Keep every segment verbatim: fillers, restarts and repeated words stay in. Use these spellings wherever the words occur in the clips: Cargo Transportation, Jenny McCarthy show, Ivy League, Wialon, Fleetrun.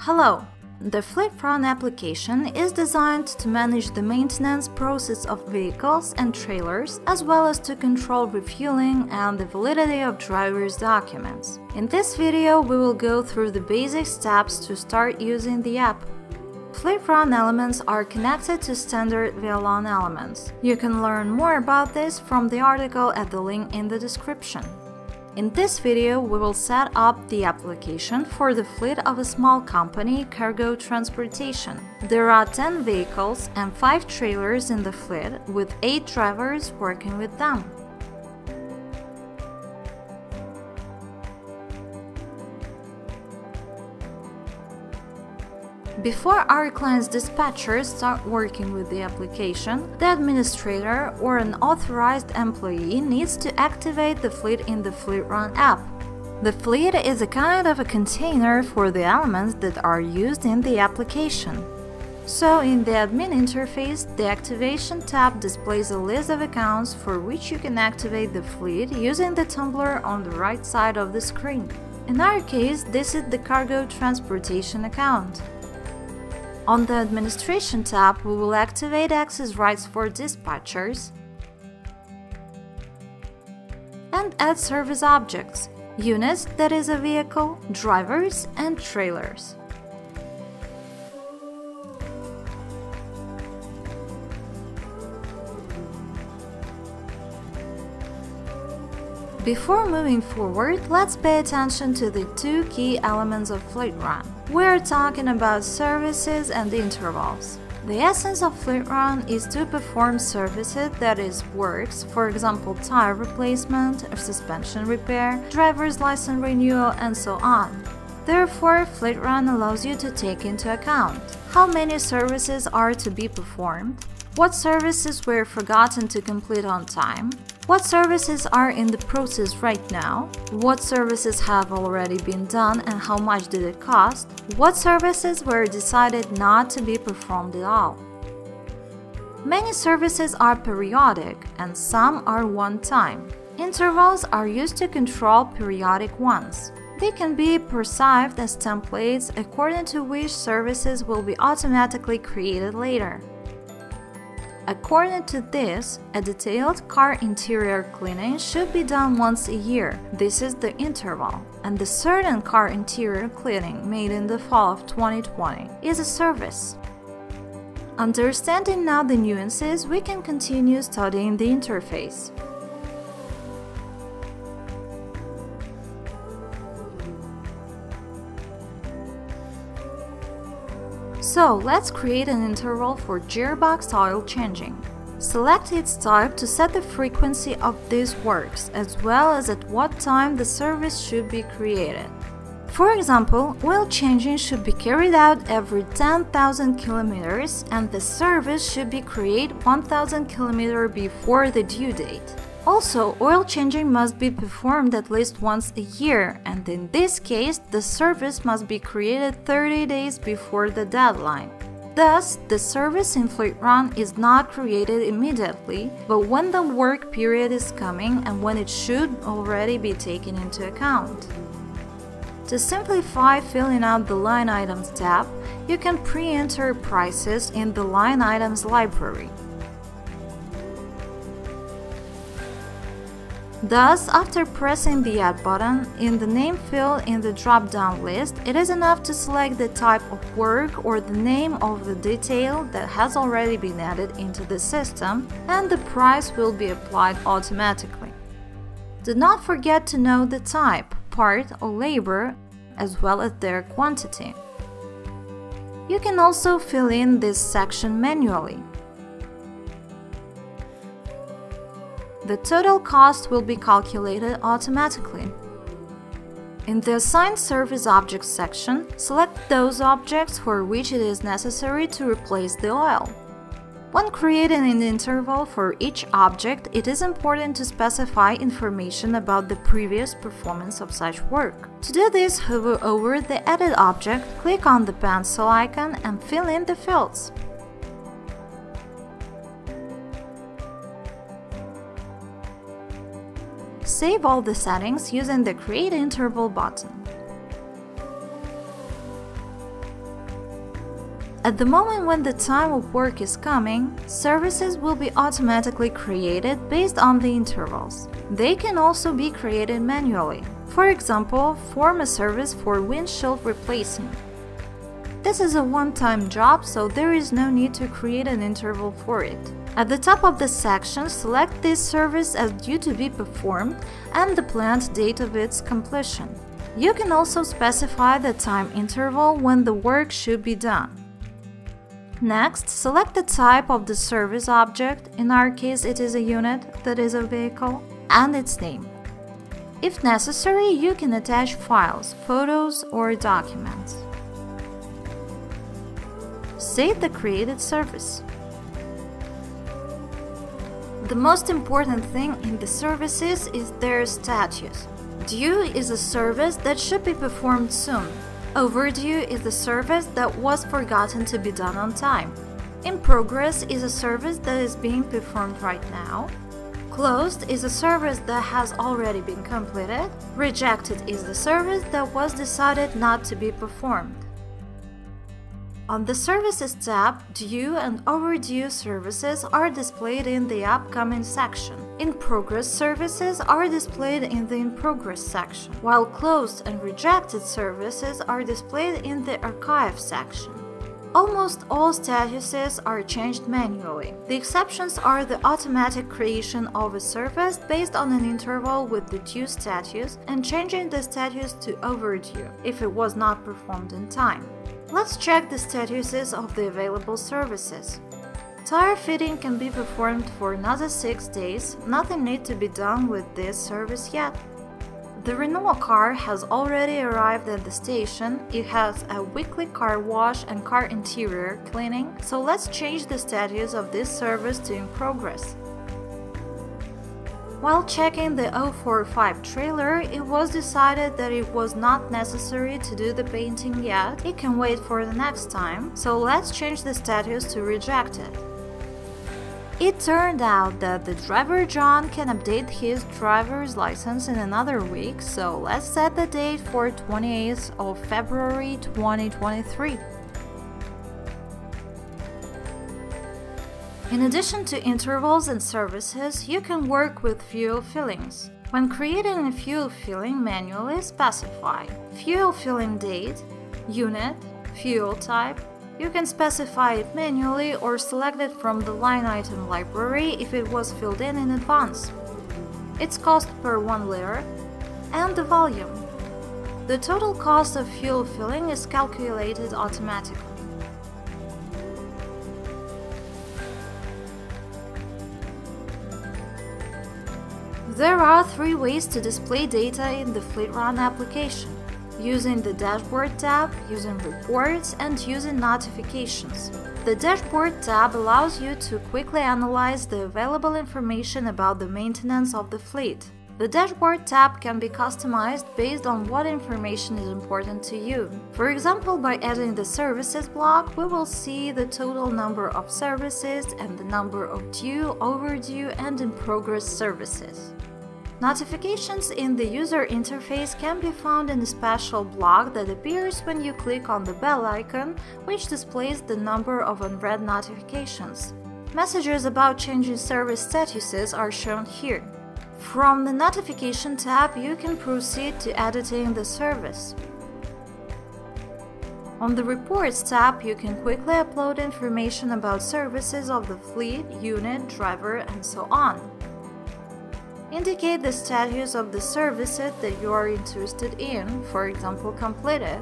Hello! The Fleetrun application is designed to manage the maintenance process of vehicles and trailers, as well as to control refueling and the validity of driver's documents. In this video, we will go through the basic steps to start using the app. Fleetrun elements are connected to standard Wialon elements. You can learn more about this from the article at the link in the description. In this video, we will set up the application for the fleet of a small company, Cargo Transportation. There are ten vehicles and five trailers in the fleet, with eight drivers working with them. Before our client's dispatchers start working with the application, the administrator or an authorized employee needs to activate the fleet in the Fleetrun app. The fleet is a kind of a container for the elements that are used in the application. So, in the admin interface, the Activation tab displays a list of accounts for which you can activate the fleet using the tumbler on the right side of the screen. In our case, this is the Cargo Transportation account. On the Administration tab, we will activate access rights for dispatchers and add service objects, units, that is a vehicle, drivers and trailers. Before moving forward, let's pay attention to the two key elements of Fleetrun. We are talking about services and intervals. The essence of Fleetrun is to perform services, that is, works, for example tire replacement, suspension repair, driver's license renewal and so on. Therefore, Fleetrun allows you to take into account how many services are to be performed, what services were forgotten to complete on time, what services are in the process right now, what services have already been done and how much did it cost, what services were decided not to be performed at all. Many services are periodic and some are one-time. Intervals are used to control periodic ones. They can be perceived as templates according to which services will be automatically created later. According to this, a detailed car interior cleaning should be done once a year, this is the interval, and the certain car interior cleaning made in the fall of twenty twenty is a service. Understanding now the nuances, we can continue studying the interface. So, let's create an interval for gearbox oil changing. Select its type to set the frequency of these works, as well as at what time the service should be created. For example, oil changing should be carried out every ten thousand kilometers, and the service should be created one thousand kilometers before the due date. Also, oil changing must be performed at least once a year, and in this case, the service must be created thirty days before the deadline. Thus, the service in Fleetrun is not created immediately, but when the work period is coming and when it should already be taken into account. To simplify filling out the Line Items tab, you can pre-enter prices in the Line Items library. Thus, after pressing the Add button, in the name field in the drop-down list, it is enough to select the type of work or the name of the detail that has already been added into the system, and the price will be applied automatically. Do not forget to note the type, part or labor, as well as their quantity. You can also fill in this section manually. The total cost will be calculated automatically. In the Assigned Service Objects section, select those objects for which it is necessary to replace the oil. When creating an interval for each object, it is important to specify information about the previous performance of such work. To do this, hover over the added object, click on the pencil icon and fill in the fields. Save all the settings using the Create Interval button. At the moment when the time of work is coming, services will be automatically created based on the intervals. They can also be created manually. For example, form a service for windshield replacement. This is a one-time job, so there is no need to create an interval for it. At the top of the section, select this service as due to be performed and the planned date of its completion. You can also specify the time interval when the work should be done. Next, select the type of the service object, in our case it is a unit, that is a vehicle, and its name. If necessary, you can attach files, photos or documents. Save the created service. The most important thing in the services is their status. Due is a service that should be performed soon. Overdue is the service that was forgotten to be done on time. In progress is a service that is being performed right now. Closed is a service that has already been completed. Rejected is the service that was decided not to be performed. On the Services tab, due and overdue services are displayed in the Upcoming section. In-progress services are displayed in the In-progress section, while closed and rejected services are displayed in the Archive section. Almost all statuses are changed manually. The exceptions are the automatic creation of a service based on an interval with the due status and changing the status to overdue if it was not performed in time. Let's check the statuses of the available services. Tire fitting can be performed for another six days, nothing needs to be done with this service yet. The renewal car has already arrived at the station, it has a weekly car wash and car interior cleaning, so let's change the status of this service to in progress. While checking the oh four five trailer, it was decided that it was not necessary to do the painting yet, it can wait for the next time, so let's change the status to rejected. It turned out that the driver John can update his driver's license in another week, so let's set the date for twenty-eighth of February twenty twenty-three. In addition to intervals and services, you can work with fuel fillings. When creating a fuel filling, manually specify fuel filling date, unit, fuel type. You can specify it manually or select it from the line item library if it was filled in in advance, its cost per one liter, and the volume. The total cost of fuel filling is calculated automatically. There are three ways to display data in the Fleetrun application: using the Dashboard tab, using Reports, and using Notifications. The Dashboard tab allows you to quickly analyze the available information about the maintenance of the fleet. The Dashboard tab can be customized based on what information is important to you. For example, by adding the Services block, we will see the total number of services and the number of due, overdue, and in-progress services. Notifications in the user interface can be found in a special block that appears when you click on the bell icon, which displays the number of unread notifications. Messages about changing service statuses are shown here. From the Notification tab, you can proceed to editing the service. On the Reports tab, you can quickly upload information about services of the fleet, unit, driver, and so on. Indicate the status of the services that you are interested in, for example, completed.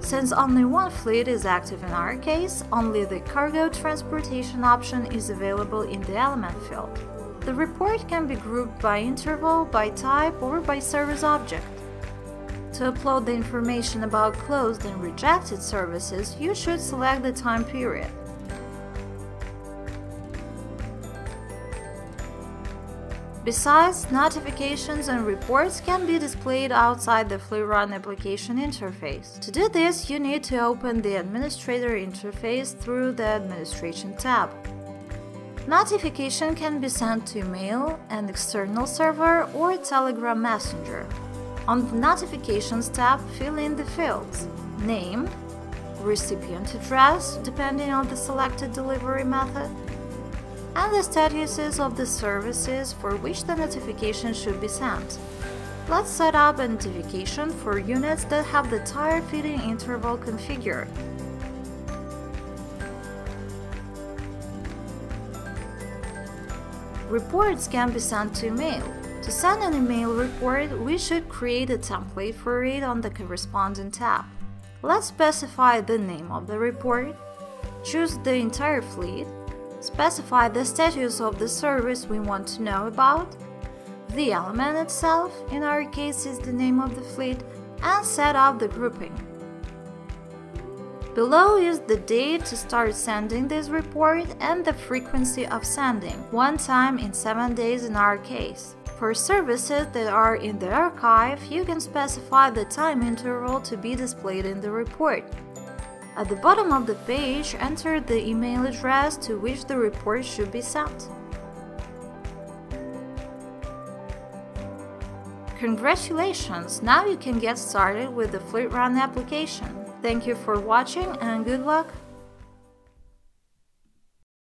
Since only one fleet is active in our case, only the Cargo Transportation option is available in the element field. The report can be grouped by interval, by type, or by service object. To upload the information about closed and rejected services, you should select the time period. Besides, notifications and reports can be displayed outside the Fleetrun application interface. To do this, you need to open the Administrator interface through the Administration tab. Notification can be sent to email, an external server, or Telegram Messenger. On the Notifications tab, fill in the fields: name, recipient address, depending on the selected delivery method, and the statuses of the services for which the notification should be sent. Let's set up a notification for units that have the tire fitting interval configured. Reports can be sent to email. To send an email report, we should create a template for it on the corresponding tab. Let's specify the name of the report, choose the entire fleet, specify the status of the service we want to know about, the element itself, in our case is the name of the fleet, and set up the grouping. Below is the date to start sending this report and the frequency of sending, one time in seven days in our case. For services that are in the archive, you can specify the time interval to be displayed in the report. At the bottom of the page, enter the email address to which the report should be sent. Congratulations! Now you can get started with the Fleetrun application. Thank you for watching and good luck!